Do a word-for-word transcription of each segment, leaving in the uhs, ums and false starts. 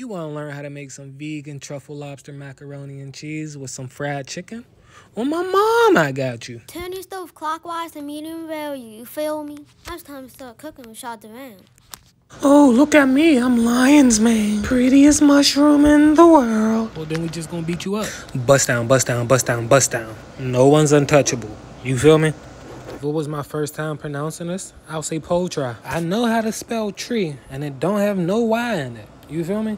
You want to learn how to make some vegan truffle lobster macaroni and cheese with some fried chicken? Well, my mom, I got you. Turn the stove clockwise and medium value, you feel me? Now it's time to start cooking with shot around. Oh, look at me. I'm lion's mane. Prettiest mushroom in the world. Well, then we just gonna beat you up. Bust down, bust down, bust down, bust down. No one's untouchable. You feel me? If it was my first time pronouncing this, I'll say poultry. I know how to spell tree, and it don't have no Y in it. You feel me?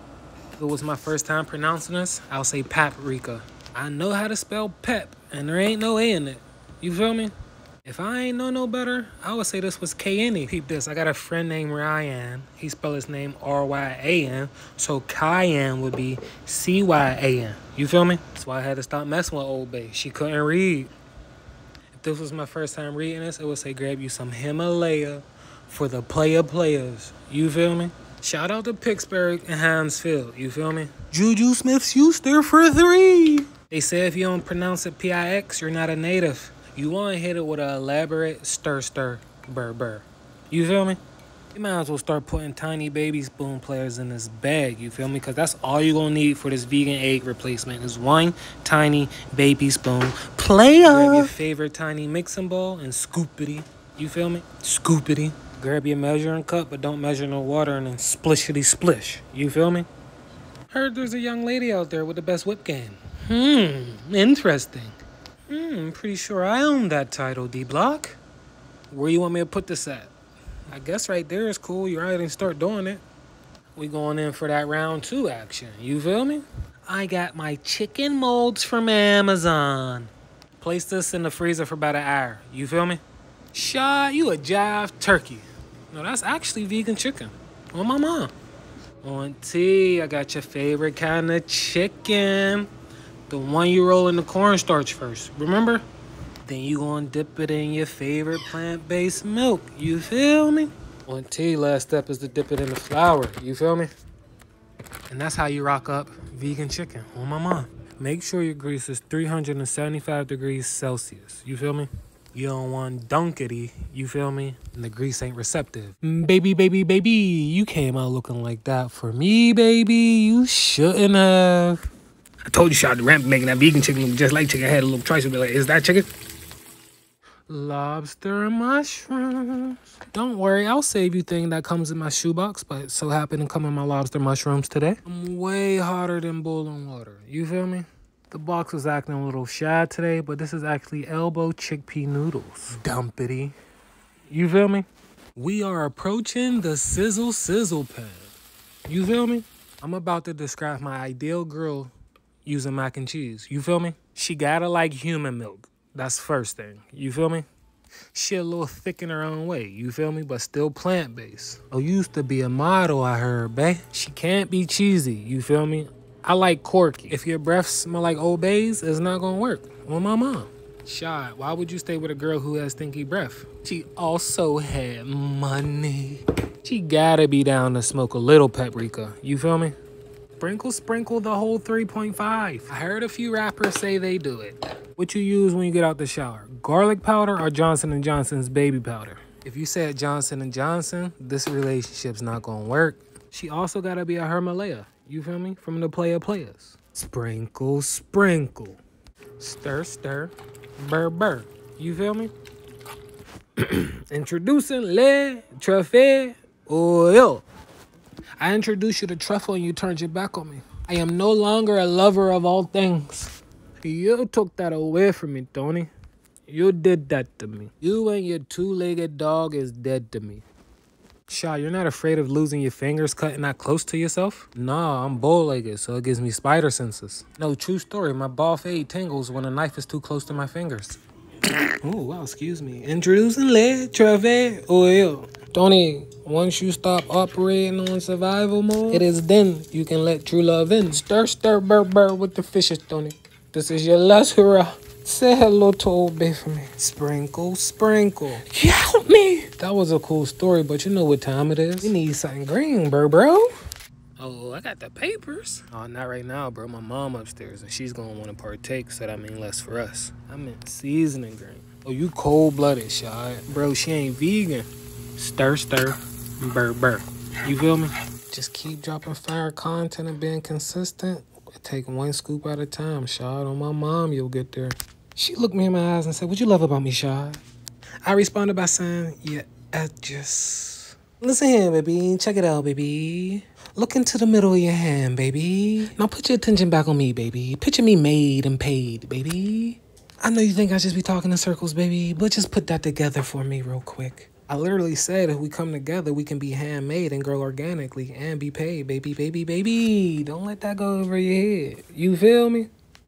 If it was my first time pronouncing this, I'll say paprika. I know how to spell pep, and there ain't no A in it. You feel me? If I ain't know no better, I would say this was K N E. Peep this, I got a friend named Ryan. He spelled his name R Y A N, so Kyan would be C Y A N. You feel me? That's why I had to stop messing with Old Bay. She couldn't read. If this was my first time reading this, it would say grab you some Himalaya for the player players. You feel me? Shout out to Pittsburgh and Hinesfield. You feel me? Juju Smith-Schuster for three. They say if you don't pronounce it P I X, you're not a native. You want to hit it with an elaborate stir-stir-burr-burr. You feel me? You might as well start putting tiny baby spoon players in this bag. You feel me? Because that's all you're going to need for this vegan egg replacement is one tiny baby spoon player. Grab your favorite tiny mixing bowl and scoopity. You feel me? Scoopity. Grab your measuring cup, but don't measure no water and then splishity-splish. You feel me? Heard there's a young lady out there with the best whip game. Hmm, interesting. Hmm, pretty sure I own that title, D-Block. Where you want me to put this at? I guess right there is cool. You already start doing it. We going in for that round two action. You feel me? I got my chicken molds from Amazon. Place this in the freezer for about an hour. You feel me? Shaw, you a jive turkey. No, that's actually vegan chicken. On my mom. On T, I got your favorite kind of chicken. The one you roll in the cornstarch first, remember? Then you gonna dip it in your favorite plant-based milk, you feel me? One tea, last step is to dip it in the flour, you feel me? And that's how you rock up vegan chicken, on my mom. Make sure your grease is three hundred seventy-five degrees Celsius, you feel me? You don't want dunkity, you feel me? And the grease ain't receptive. Baby, baby, baby, you came out looking like that for me, baby. You shouldn't have. I told you, shot the ramp making that vegan chicken look just like chicken. I had a little choice and be like, is that chicken? Lobster and mushrooms. Don't worry, I'll save you thing that comes in my shoebox, but so happened to come in my lobster mushrooms today. I'm way hotter than boiling water. You feel me? The box was acting a little shy today, but this is actually elbow chickpea noodles. Dumpity. You feel me? We are approaching the sizzle sizzle pan. You feel me? I'm about to describe my ideal grill using mac and cheese. You feel me? She gotta like human milk. That's first thing. You feel me? She a little thick in her own way. You feel me? But still plant-based. Oh, used to be a model, I heard, bae. She can't be cheesy. You feel me? I like corky. If your breath smell like Old Bay's, it's not gonna work. Well, my mom. Shad, why would you stay with a girl who has stinky breath? She also had money. She gotta be down to smoke a little paprika. You feel me? Sprinkle, sprinkle the whole three point five. I heard a few rappers say they do it. What you use when you get out the shower? Garlic powder or Johnson and Johnson's baby powder? If you said Johnson and Johnson, this relationship's not gonna work. She also gotta be a Himalaya. You feel me? From the player players. Sprinkle, sprinkle. Stir, stir. Burr, burr. You feel me? Introducing le truffle oil. I introduced you to truffle and you turned your back on me. I am no longer a lover of all things. You took that away from me, Tony. You did that to me. You and your two-legged dog is dead to me. Shaw, you're not afraid of losing your fingers cutting that close to yourself? Nah, I'm bow-legged, so it gives me spider senses. No, true story, my ball fade tingles when a knife is too close to my fingers. Ooh, wow, excuse me. Introducing le truffle oil. Tony, once you stop operating on survival mode, it is then you can let true love in. Stir, stir, burr, burr with the fishes, Tony. This is your last hurrah. Say hello to Old Bay for me. Sprinkle, sprinkle. Help me. That was a cool story, but you know what time it is. You need something green, burr, bro. Oh, I got the papers. Oh, not right now, bro. My mom upstairs, and she's going to want to partake, so that means less for us. I meant seasoning green. Oh, you cold-blooded, shot. Bro, she ain't vegan. Stir, stir, burr, burr. You feel me? Just keep dropping fire content and being consistent. Take one scoop at a time, Shad. On my mom, you'll get there. She looked me in my eyes and said, what you love about me, Shad? I responded by saying, yeah, I just... Listen here, baby. Check it out, baby. Look into the middle of your hand, baby. Now put your attention back on me, baby. Picture me made and paid, baby. I know you think I just be talking in circles, baby, but just put that together for me real quick. I literally said if we come together, we can be handmade and grow organically and be paid, baby, baby, baby. Don't let that go over your head. You feel me?